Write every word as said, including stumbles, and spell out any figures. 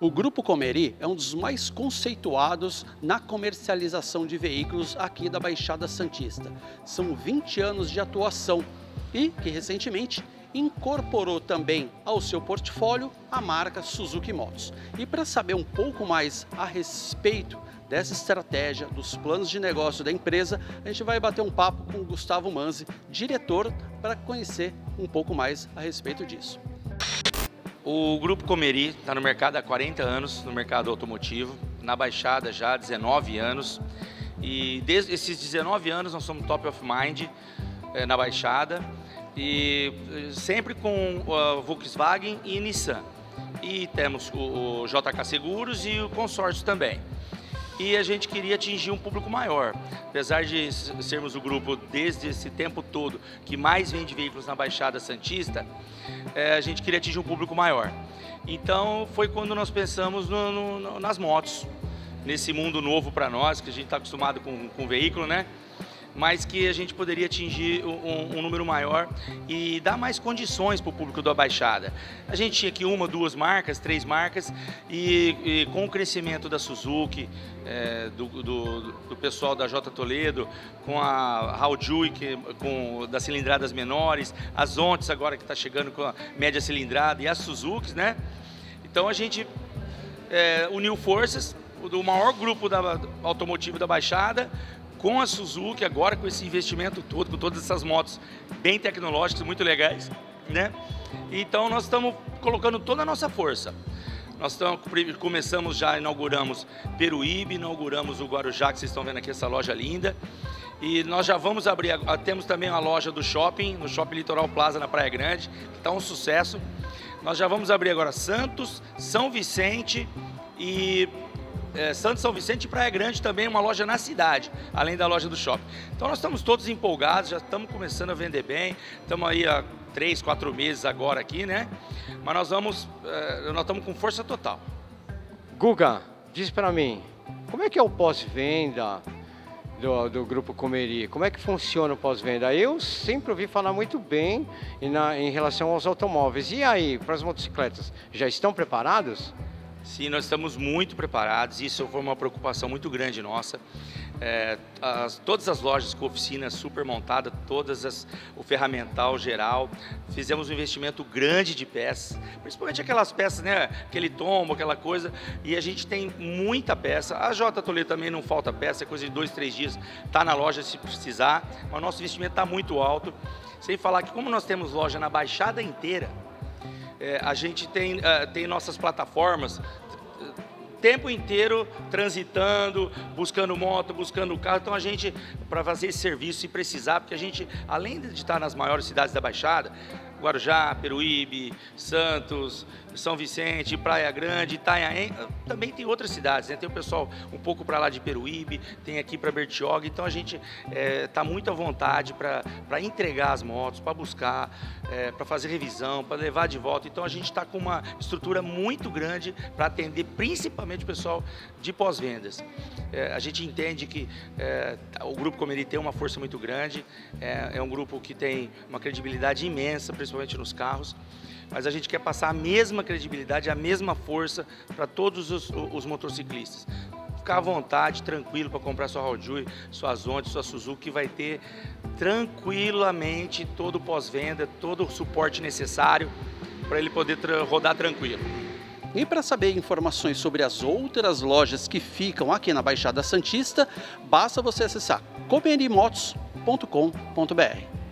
O Grupo Comeri é um dos mais conceituados na comercialização de veículos aqui da Baixada Santista. São vinte anos de atuação e que recentemente incorporou também ao seu portfólio a marca Suzuki Motos. E para saber um pouco mais a respeito dessa estratégia, dos planos de negócio da empresa, a gente vai bater um papo com o Gustavo Manzi, diretor, para conhecer um pouco mais a respeito disso. O Grupo Comeri está no mercado há quarenta anos, no mercado automotivo, na Baixada já há dezenove anos. E desde esses dezenove anos nós somos top of mind eh, na Baixada, e sempre com a Volkswagen e Nissan. E temos o, o J K Seguros e o consórcio também. E a gente queria atingir um público maior. Apesar de sermos o grupo desde esse tempo todo que mais vende veículos na Baixada Santista, é, a gente queria atingir um público maior. Então foi quando nós pensamos no, no, no, nas motos, nesse mundo novo para nós, que a gente está acostumado com, com veículo, né? Mas que a gente poderia atingir um, um número maior e dar mais condições para o público da Baixada. A gente tinha aqui uma, duas marcas, três marcas, e, e com o crescimento da Suzuki, é, do, do, do pessoal da J. Toledo, com a Haojue, que, com das cilindradas menores, a Zontes agora que está chegando com a média cilindrada, e as Suzukis, né? Então a gente é, uniu forças, do maior grupo da, automotivo da Baixada, com a Suzuki, agora com esse investimento todo, com todas essas motos bem tecnológicas, muito legais, né? Então nós estamos colocando toda a nossa força. Nós estamos, começamos já, inauguramos Peruíbe, inauguramos o Guarujá, que vocês estão vendo aqui, essa loja linda. E nós já vamos abrir, temos também a loja do shopping, no Shopping Litoral Plaza, na Praia Grande, que está um sucesso. Nós já vamos abrir agora Santos, São Vicente e... É, Santos, São Vicente e Praia Grande também, uma loja na cidade, além da loja do shopping. Então nós estamos todos empolgados, já estamos começando a vender bem, estamos aí há três, quatro meses agora aqui, né? Mas nós vamos, é, nós estamos com força total. Guga, diz para mim, como é que é o pós-venda do, do Grupo Comeri? Como é que funciona o pós-venda? Eu sempre ouvi falar muito bem na, em relação aos automóveis. E aí, para as motocicletas, já estão preparados? Sim, nós estamos muito preparados, isso foi uma preocupação muito grande nossa. É, as, todas as lojas com oficina super montada, todas as, o ferramental geral, fizemos um investimento grande de peças, principalmente aquelas peças, né, aquele tombo, aquela coisa, e a gente tem muita peça. A J. Toledo também não falta peça, é coisa de dois, três dias, está na loja se precisar, mas o nosso investimento está muito alto, sem falar que como nós temos loja na Baixada inteira, É, a gente tem, uh, tem nossas plataformas o tempo inteiro transitando, buscando moto, buscando carro. Então a gente, para fazer esse serviço se precisar, porque a gente, além de estar nas maiores cidades da Baixada, Guarujá, Peruíbe, Santos, São Vicente, Praia Grande, Itanhaém, também tem outras cidades, né? Tem o pessoal um pouco para lá de Peruíbe, tem aqui para Bertioga, então a gente está é, muito à vontade para entregar as motos, para buscar, é, para fazer revisão, para levar de volta. Então a gente está com uma estrutura muito grande para atender principalmente o pessoal de pós-vendas. É, a gente entende que é, o Grupo Comeri tem uma força muito grande, é, é um grupo que tem uma credibilidade imensa, principalmente nos carros, mas a gente quer passar a mesma credibilidade, a mesma força para todos os, os motociclistas. Ficar à vontade, tranquilo para comprar sua Haojue, sua Zonte, sua Suzuki, que vai ter tranquilamente todo o pós-venda, todo o suporte necessário para ele poder tra- rodar tranquilo. E para saber informações sobre as outras lojas que ficam aqui na Baixada Santista, basta você acessar comerimotos ponto com ponto br.